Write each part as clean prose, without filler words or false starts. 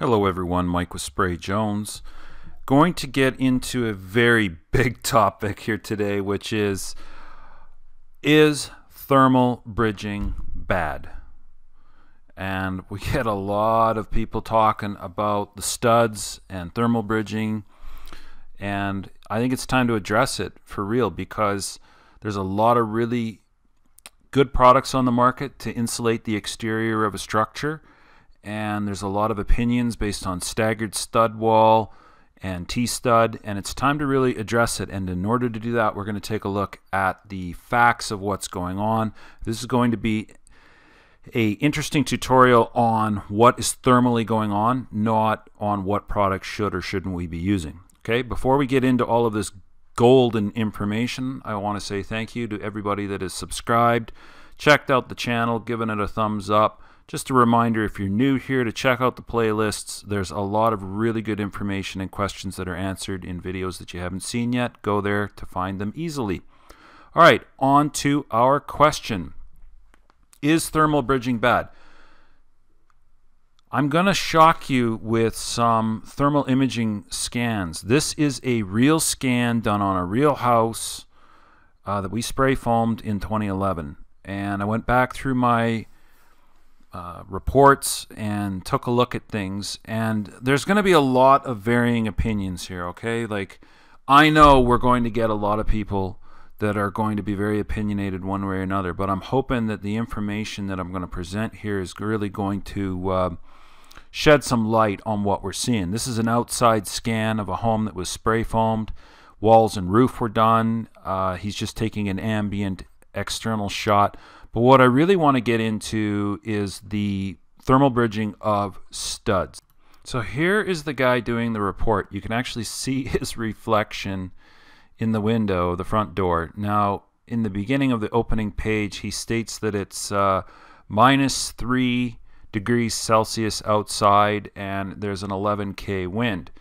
Hello everyone, Mike with Spray Jones. Going to get into a very big topic here today, which is thermal bridging bad? And we get a lot of people talking about the studs and thermal bridging, and I think it's time to address it for real, because there's a lot of really good products on the market to insulate the exterior of a structure. And there's a lot of opinions based on staggered stud wall and T-stud, and it's time to really address it. And in order to do that, we're going to take a look at the facts of what's going on. This is going to be an interesting tutorial on what is thermally going on, not on what products should or shouldn't we be using. Okay, before we get into all of this golden information, I want to say thank you to everybody that has subscribed, checked out the channel, given it a thumbs up. Just a reminder, if you're new here, to check out the playlists. There's a lot of really good information and questions that are answered in videos that you haven't seen yet. Go there to find them easily. All right, on to our question. Is thermal bridging bad? I'm going to shock you with some thermal imaging scans. This is a real scan done on a real house that we spray foamed in 2011. And I went back through my reports and took a look at things, and there's going to be a lot of varying opinions here, okay? Like, I know we're going to get a lot of people that are going to be very opinionated one way or another, but I'm hoping that the information that I'm going to present here is really going to shed some light on what we're seeing. This is an outside scan of a home that was spray foamed. Walls and roof were done. He's just taking an ambient external shot. But what I really want to get into is the thermal bridging of studs. So here is the guy doing the report. You can actually see his reflection in the window, the front door. Now, in the beginning of the opening page, he states that it's -3°C outside and there's an 11K wind.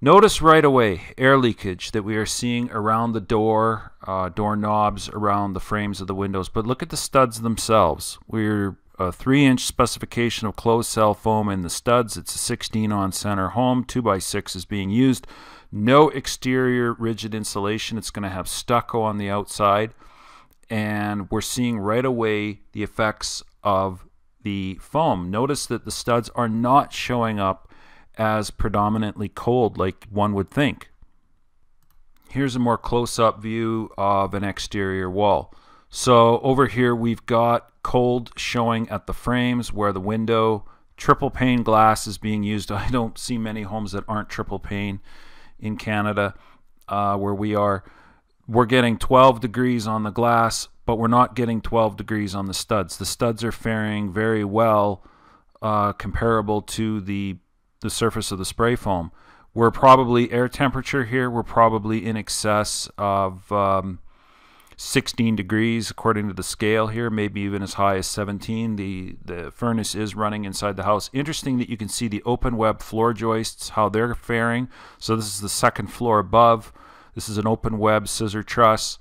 Notice right away air leakage that we are seeing around the door, door knobs, around the frames of the windows. But look at the studs themselves. We're a 3-inch specification of closed cell foam in the studs. It's a 16 on center home. 2x6 is being used. No exterior rigid insulation. It's going to have stucco on the outside. And we're seeing right away the effects of the foam. Notice that the studs are not showing up as predominantly cold like one would think. Here's a more close-up view of an exterior wall. So over here we've got cold showing at the frames where the window, triple pane glass is being used. I don't see many homes that aren't triple pane in Canada where we are. We're getting 12 degrees on the glass, but we're not getting 12 degrees on the studs. The studs are faring very well comparable to the surface of the spray foam. We're probably air temperature here, we're probably in excess of 16 degrees according to the scale here, maybe even as high as 17. The furnace is running inside the house. Interesting that you can see the open web floor joists, how they're faring. So this is the second floor above. This is an open web scissor truss,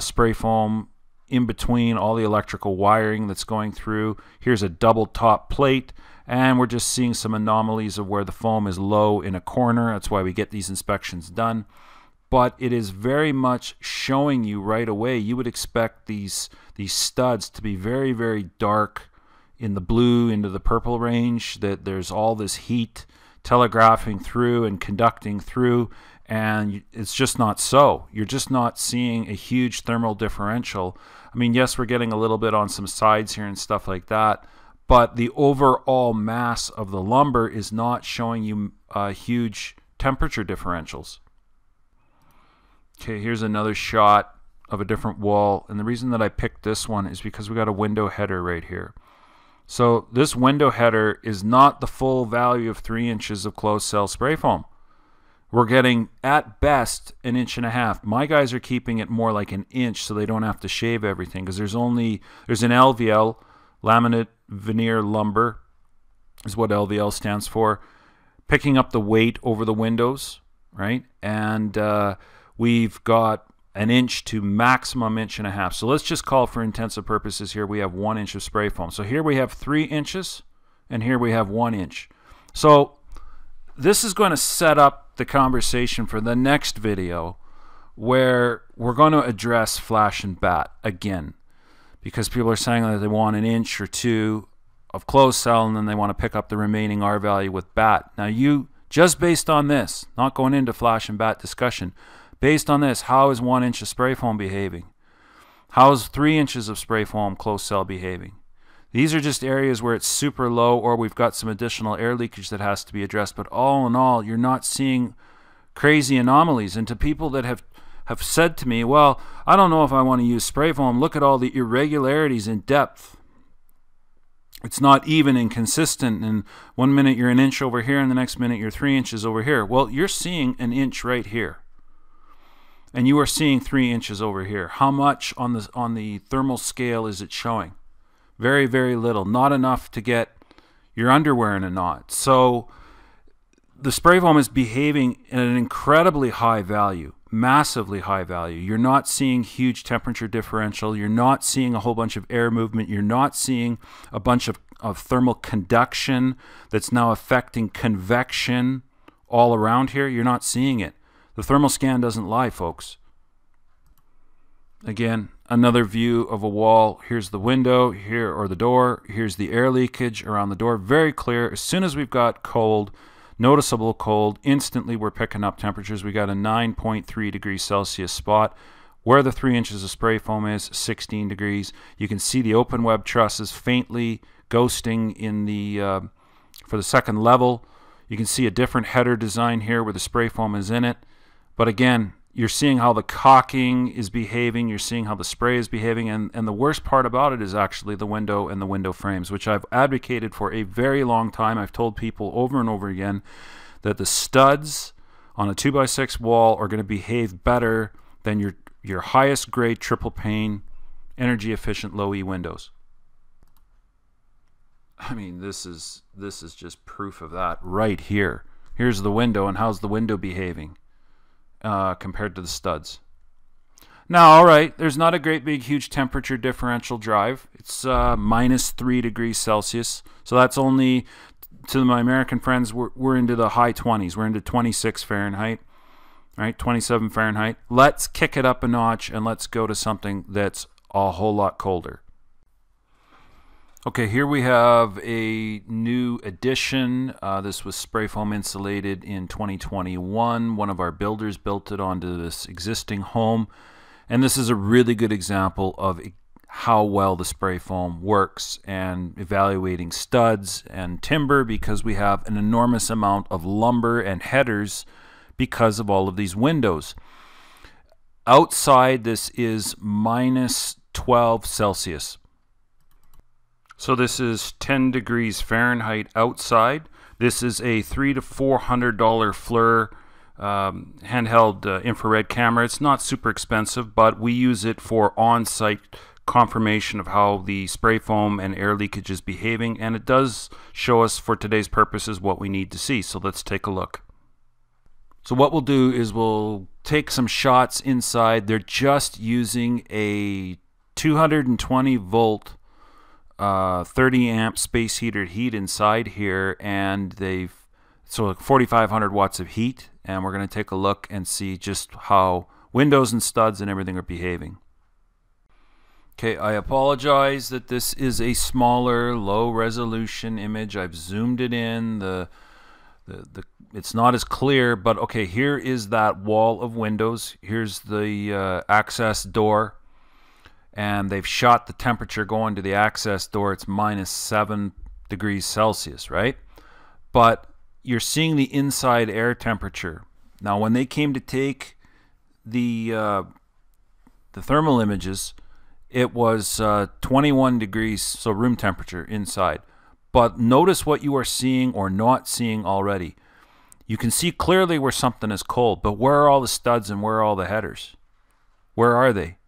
spray foam in between all the electrical wiring that's going through. Here's a double top plate, and we're just seeing some anomalies of where the foam is low in a corner. That's why we get these inspections done. But it is very much showing you right away. You would expect these studs to be very, very dark in the blue into the purple range, that there's all this heat telegraphing through and conducting through, and it's just not so. You're just not seeing a huge thermal differential. I mean, yes, we're getting a little bit on some sides here and stuff like that, but the overall mass of the lumber is not showing you huge temperature differentials. Okay, here's another shot of a different wall, and the reason that I picked this one is because we got a window header right here. So this window header is not the full value of 3 inches of closed cell spray foam. We're getting at best 1.5 inches. My guys are keeping it more like 1 inch so they don't have to shave everything, because there's an LVL, laminate veneer lumber is what LVL stands for, picking up the weight over the windows, right? And we've got 1 inch to maximum 1.5 inches. So let's just call, for intensive purposes here, we have 1 inch of spray foam. So here we have 3 inches and here we have 1 inch. So this is going to set up the conversation for the next video, where we're going to address flash and bat again, because people are saying that they want an inch or two of closed cell, and then they want to pick up the remaining R value with bat. Now, you just based on this, not going into flash and bat discussion, based on this, how is 1 inch of spray foam behaving? How is 3 inches of spray foam closed cell behaving? These are just areas where it's super low, or we've got some additional air leakage that has to be addressed. But all in all, you're not seeing crazy anomalies. And to people that have said to me, well, I don't know if I want to use spray foam, look at all the irregularities in depth. It's not even and consistent, and one minute you're an inch over here and the next minute you're 3 inches over here. Well, you're seeing an inch right here, and you are seeing 3 inches over here. How much on the thermal scale is it showing? Very, very little. Not enough to get your underwear in a knot. So the spray foam is behaving at an incredibly high value, massively high value. You're not seeing huge temperature differential. You're not seeing a whole bunch of air movement. You're not seeing a bunch of thermal conduction that's now affecting convection all around here. You're not seeing it. The thermal scan doesn't lie, folks. Again, another view of a wall. Here's the window here, or the door. Here's the air leakage around the door. Very clear. As soon as we've got cold, noticeable cold, instantly we're picking up temperatures. We got a 9.3 degrees Celsius spot. Where the 3 inches of spray foam is, 16 degrees. You can see the open web trusses faintly ghosting in the for the second level. You can see a different header design here where the spray foam is in it. But again, you're seeing how the caulking is behaving. You're seeing how the spray is behaving. And the worst part about it is actually the window and the window frames, which I've advocated for a very long time. I've told people over and over again that the studs on a 2x6 wall are going to behave better than your highest grade triple pane, energy efficient low E windows. I mean, this is just proof of that right here. Here's the window, and how's the window behaving compared to the studs? Now, all right, there's not a great big huge temperature differential drive. It's minus 3 degrees Celsius, so that's only, to my American friends, we're into the high 20s. We're into 26 Fahrenheit, right? 27 Fahrenheit. Let's kick it up a notch and let's go to something that's a whole lot colder. Okay, here we have a new addition. This was spray foam insulated in 2021. One of our builders built it onto this existing home. And this is a really good example of how well the spray foam works and evaluating studs and timber, because we have an enormous amount of lumber and headers because of all of these windows. Outside, this is minus 12 Celsius. So this is 10 degrees Fahrenheit outside. This is a $300 to $400 FLIR handheld infrared camera. It's not super expensive, but we use it for on-site confirmation of how the spray foam and air leakage is behaving, and it does show us, for today's purposes, what we need to see. So let's take a look. So what we'll do is we'll take some shots inside. They're just using a 220 volt 30 amp space heater heat inside here, and they've, so 4,500 watts of heat, and we're going to take a look and see just how windows and studs and everything are behaving. Okay, I apologize that this is a smaller, low resolution image. I've zoomed it in. It's not as clear, but okay, here is that wall of windows. Here's the access door. And they've shot the temperature going to the access door. It's minus 7 degrees Celsius, right? But you're seeing the inside air temperature. Now, when they came to take the thermal images, it was 21 degrees, so room temperature inside. But notice what you are seeing or not seeing already. You can see clearly where something is cold, but where are all the studs and where are all the headers? Where are they?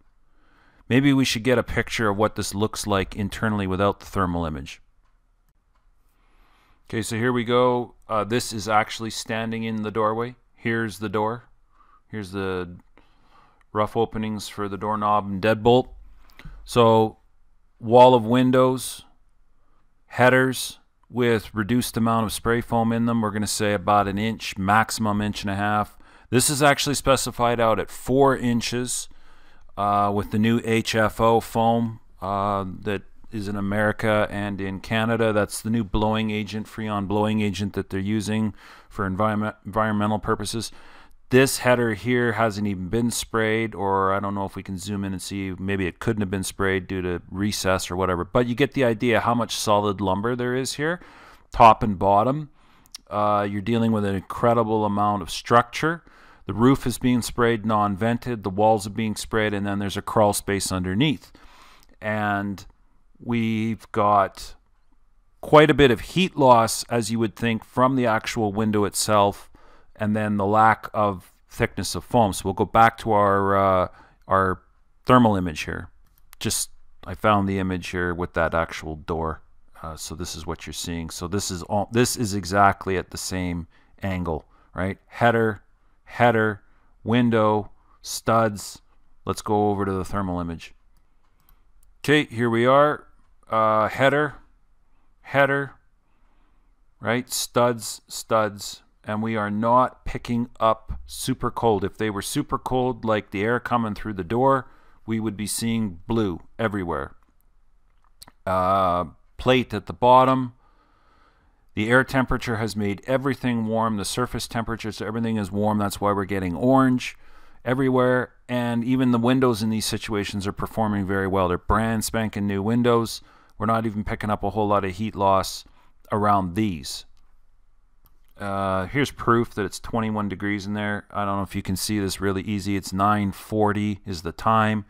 Maybe we should get a picture of what this looks like internally without the thermal image. Okay, so here we go. This is actually standing in the doorway. Here's the door. Here's the rough openings for the doorknob and deadbolt. So, wall of windows, headers, with reduced amount of spray foam in them. We're going to say about an inch, maximum 1.5 inches. This is actually specified out at 4 inches with the new HFO foam that is in America and in Canada. That's the new blowing agent, Freon blowing agent that they're using for environmental purposes. This header here hasn't even been sprayed, or I don't know if we can zoom in and see, maybe it couldn't have been sprayed due to recess or whatever, but you get the idea how much solid lumber there is here, top and bottom. You're dealing with an incredible amount of structure. The roof is being sprayed, non-vented, the walls are being sprayed, and then there's a crawl space underneath. And we've got quite a bit of heat loss, as you would think, from the actual window itself, and then the lack of thickness of foam. So we'll go back to our thermal image here. Just, I found the image here with that actual door. So this is what you're seeing. So this is exactly at the same angle, right? Header, header, window, studs. Let's go over to the thermal image. Okay, here we are, header, header, right, studs, studs, and we are not picking up super cold. If they were super cold, like the air coming through the door, we would be seeing blue everywhere. Plate at the bottom, the air temperature has made everything warm, the surface temperature, so everything is warm, that's why we're getting orange everywhere. And even the windows in these situations are performing very well. They're brand spanking new windows. We're not even picking up a whole lot of heat loss around these. Here's proof that it's 21 degrees in there. I don't know if you can see this really easy. It's 9:40 is the time,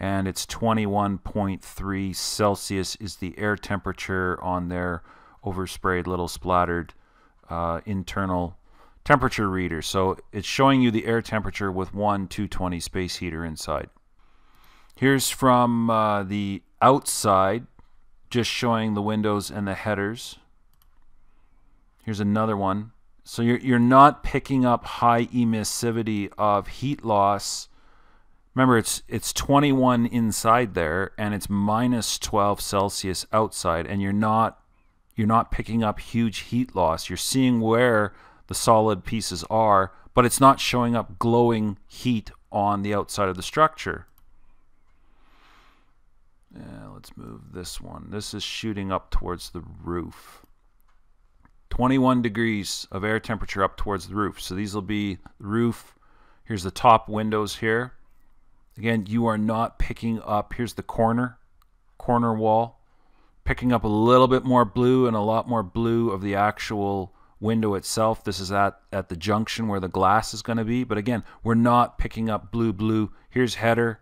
and it's 21.3 Celsius is the air temperature on their oversprayed, little splattered internal temperature reader. So it's showing you the air temperature with one 220 space heater inside. Here's from the outside, just showing the windows and the headers. Here's another one. So you're not picking up high emissivity of heat loss. Remember, it's 21 inside there, and it's minus 12 Celsius outside, and you're not picking up huge heat loss. You're seeing where the solid pieces are, but it's not showing up glowing heat on the outside of the structure. Yeah, let's move this one. This is shooting up towards the roof. 21 degrees of air temperature up towards the roof. So these will be the roof. Here's the top windows here. Again, you are not picking up, here's the corner wall, picking up a little bit more blue and a lot more blue of the actual window itself. This is at the junction where the glass is going to be, but again, we're not picking up blue. Here's header,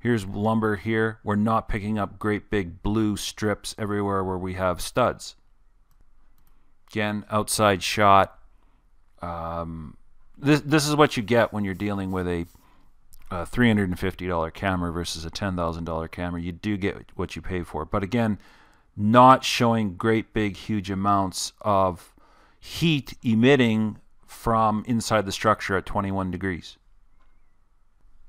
here's lumber here. We're not picking up great big blue strips everywhere where we have studs. Again, outside shot. This is what you get when you're dealing with a $350 camera versus a $10,000 camera. You do get what you pay for, but again, not showing great big huge amounts of heat emitting from inside the structure at 21 degrees.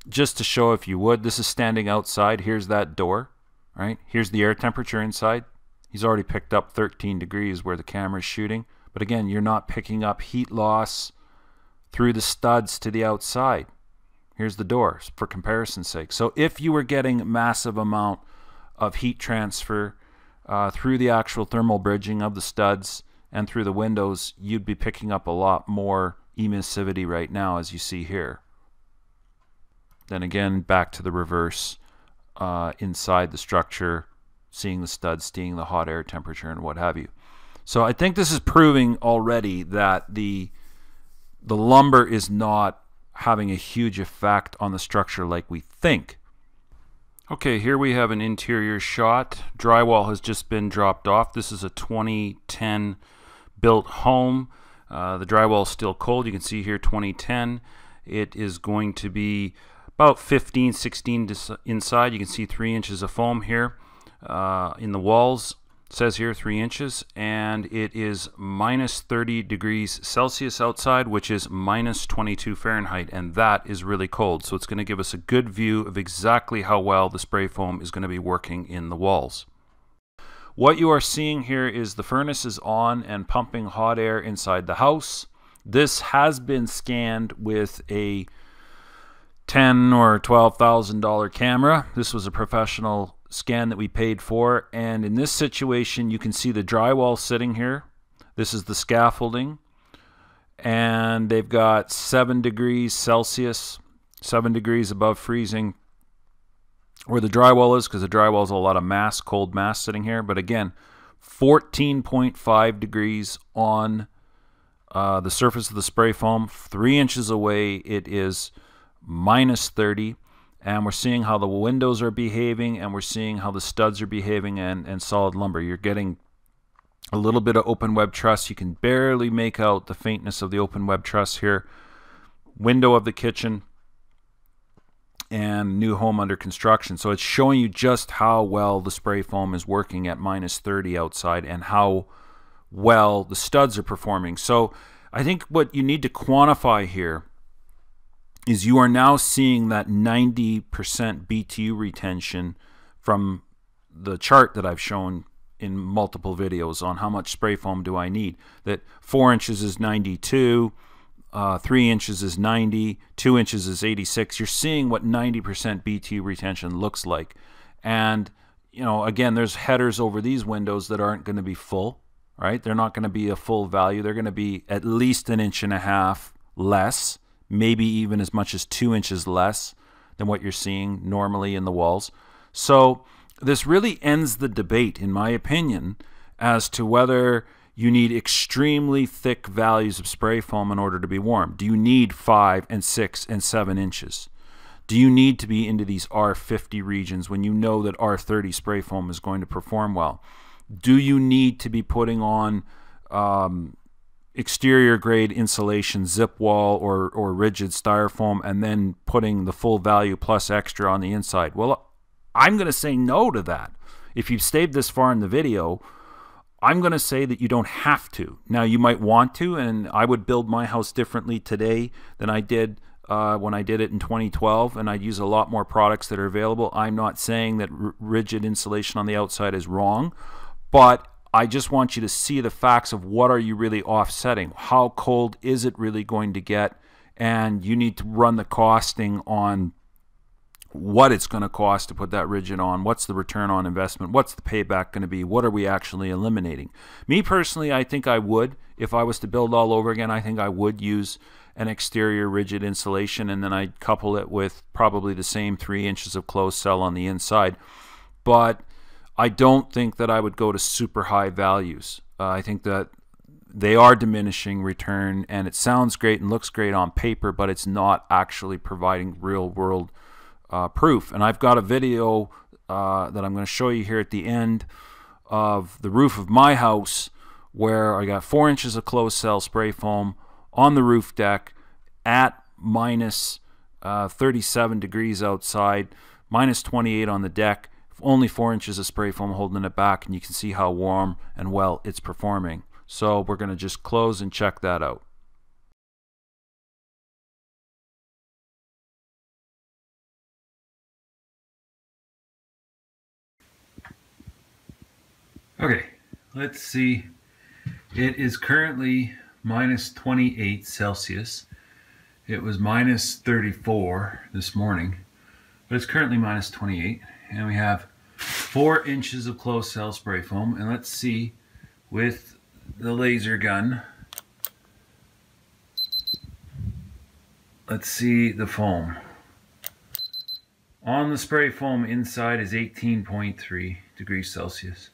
Just to show, if you would, this is standing outside. Here's that door, right? Here's the air temperature inside. He's already picked up 13 degrees where the camera's shooting. But again, you're not picking up heat loss through the studs to the outside. Here's the door for comparison's sake. So if you were getting a massive amount of heat transfer through the actual thermal bridging of the studs and through the windows, you'd be picking up a lot more emissivity right now, as you see here. Then again, back to the reverse, inside the structure, seeing the studs, seeing the hot air temperature and what have you. So I think this is proving already that the lumber is not having a huge effect on the structure like we think. Okay, here we have an interior shot. Drywall has just been dropped off. This is a 2010 built home. The drywall is still cold. You can see here 2010. It is going to be about 15, 16 inside. You can see 3 inches of foam here in the walls. It says here 3 inches, and it is minus 30 degrees Celsius outside, which is minus 22 Fahrenheit, and that is really cold. So it's going to give us a good view of exactly how well the spray foam is going to be working in the walls. What you are seeing here is the furnace is on and pumping hot air inside the house. This has been scanned with a $10,000 or $12,000 camera. This was a professional scan that we paid for, and in this situation you can see the drywall sitting here. This is the scaffolding, and they've got 7 degrees Celsius, 7 degrees above freezing, where the drywall is, because the drywall is a lot of mass, cold mass sitting here. But again, 14.5 degrees on the surface of the spray foam. 3 inches away it is -30, and we're seeing how the windows are behaving, and we're seeing how the studs are behaving, and solid lumber. You're getting a little bit of open web truss. You can barely make out the faintness of the open web truss here. Window of the kitchen, and new home under construction. So it's showing you just how well the spray foam is working at -30 outside, and how well the studs are performing. So I think what you need to quantify here is you are now seeing that 90% BTU retention from the chart that I've shown in multiple videos on how much spray foam do I need. That 4 inches is 92, 3 inches is 90, 2 inches is 86. You're seeing what 90% BTU retention looks like. And, you know, again, there's headers over these windows that aren't going to be full, right? They're not going to be a full value. They're going to be at least 1.5 inches less, maybe even as much as 2 inches less than what you're seeing normally in the walls. So this really ends the debate, in my opinion, as to whether you need extremely thick values of spray foam in order to be warm. Do you need 5 and 6 and 7 inches? Do you need to be into these R50 regions when you know that R30 spray foam is going to perform well? Do you need to be putting on exterior grade insulation, zip wall, or rigid styrofoam, and then putting the full value plus extra on the inside? Well, I'm going to say no to that. If you've stayed this far in the video, I'm going to say that you don't have to. Now, you might want to, and I would build my house differently today than I did when I did it in 2012, and I'd use a lot more products that are available. I'm not saying that rigid insulation on the outside is wrong, but I just want you to see the facts of what are you really offsetting. How cold is it really going to get? And you need to run the costing on what it's going to cost to put that rigid on. What's the return on investment? What's the payback going to be? What are we actually eliminating? Me personally, I think I would, if I was to build all over again, I think I would use an exterior rigid insulation, and then I'd couple it with probably the same 3 inches of closed cell on the inside. But I don't think that I would go to super high values. I think that they are diminishing return, and it sounds great and looks great on paper, but it's not actually providing real world proof. And I've got a video that I'm going to show you here at the end of the roof of my house, where I got 4 inches of closed cell spray foam on the roof deck at -37 degrees outside, -28 on the deck, only 4 inches of spray foam holding it back, and you can see how warm and well it's performing. So we're going to just close and check that out. Okay, let's see. It is currently -28 Celsius. It was -34 this morning, but it's currently -28. And we have 4 inches of closed cell spray foam, and let's see with the laser gun, let's see the foam. On the spray foam inside is 18.3 degrees Celsius.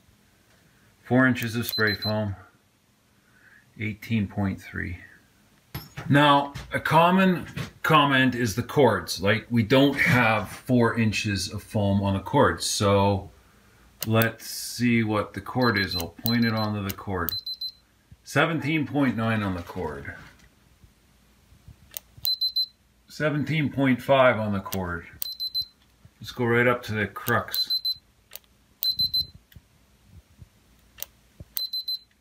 4 inches of spray foam, 18.3. Now, a common comment is the cords. Like, we don't have 4 inches of foam on the cords. So let's see what the cord is. I'll point it onto the cord. 17.9 on the cord. 17.5 on the cord. Let's go right up to the crux.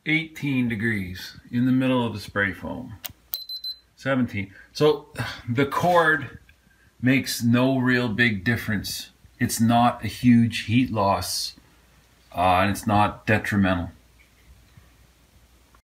18 degrees in the middle of the spray foam. 17. So the cord makes no real big difference. It's not a huge heat loss and it's not detrimental.